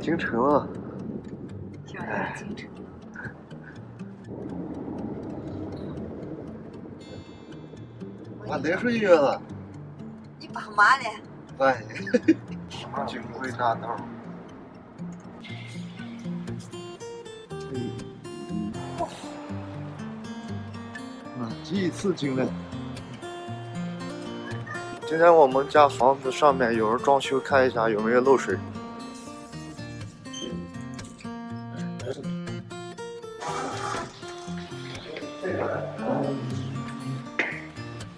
京城啊！漂亮的京城。 俺来睡觉了。你爸妈嘞？哎，金汇大道。嗯，第一次进来。今天我们家房子上面有人装修，看一下有没有漏水。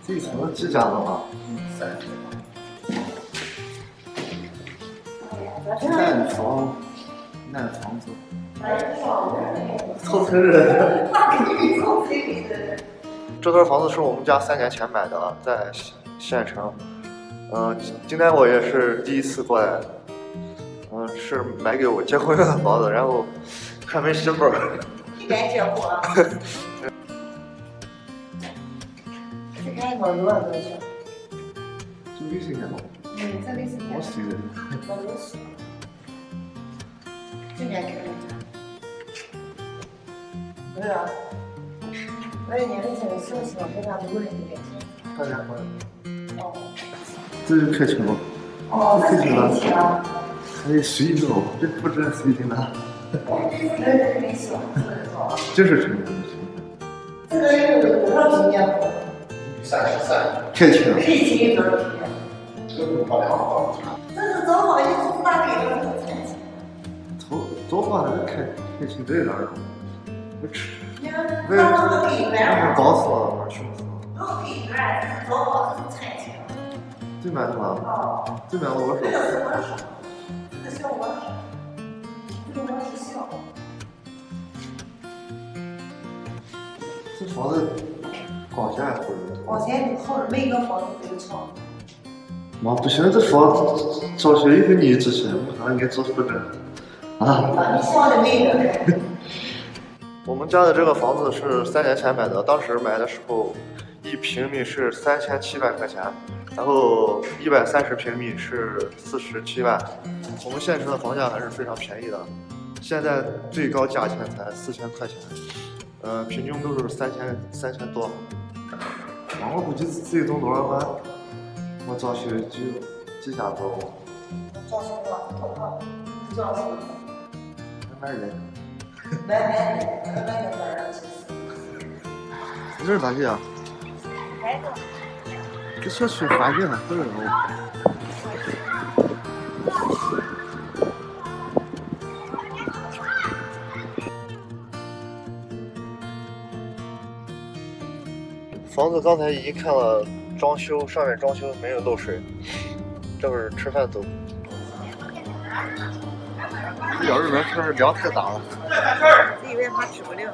这层几家的吧？烂房子，臭村人。那肯定是臭村里的。这套房子是我们家3年前买的啊，在县城。今天我也是第一次过来。是买给我结婚用的房子，然后还没媳妇儿。一年结婚。我多少多少？就60年吧。嗯，才60年。我60年。我60。今年开的。对啊。我也年龄轻的时候喜欢跟他们玩一点。大家玩。哦。这是开车吗？哦，开车了。还有水呢，这不知道谁的呢。这是成人的。这个有多少平米？ 33，开庭多少平？2套。这是走访，一从哪里来的？走访那开庭在哪儿？我吃。那都给远了。搞死了，我去死了。都给远，走访都是餐厅。对面是吗？哦。对面我手。这个是我手，这个是我手，这个我手小。这房子。 光线好着，光线好着，每个房子都有窗。妈不行，这房子装修一个你之前，我还给做负责。啊！把你想的那个。我们家的这个房子是3年前买的，当时买的时候1平米是3700块钱，然后130平米是47万。我们县城的房价还是非常便宜的，现在最高价钱才4000块钱，平均都是3000多。 我估计最终多少万？我装修几下多？装修多少？买你这是哪里啊？哪个？这小区环境很好。房子刚才已经看了，装修上面装修没有漏水。这会儿吃饭走。这小日本吃量太大了。这以为怕吃不了。